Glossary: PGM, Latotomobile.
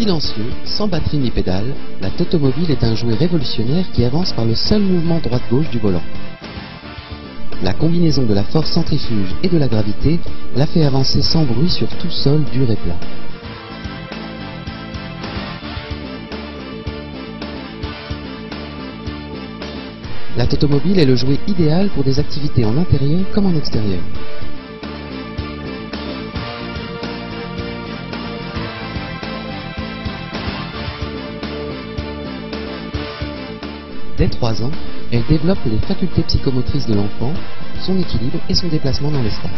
Silencieux, sans batterie ni pédale, la Latotomobile est un jouet révolutionnaire qui avance par le seul mouvement droite-gauche du volant. La combinaison de la force centrifuge et de la gravité la fait avancer sans bruit sur tout sol dur et plat. La Latotomobile est le jouet idéal pour des activités en intérieur comme en extérieur. Dès 3 ans, elle développe les facultés psychomotrices de l'enfant, son équilibre et son déplacement dans l'espace.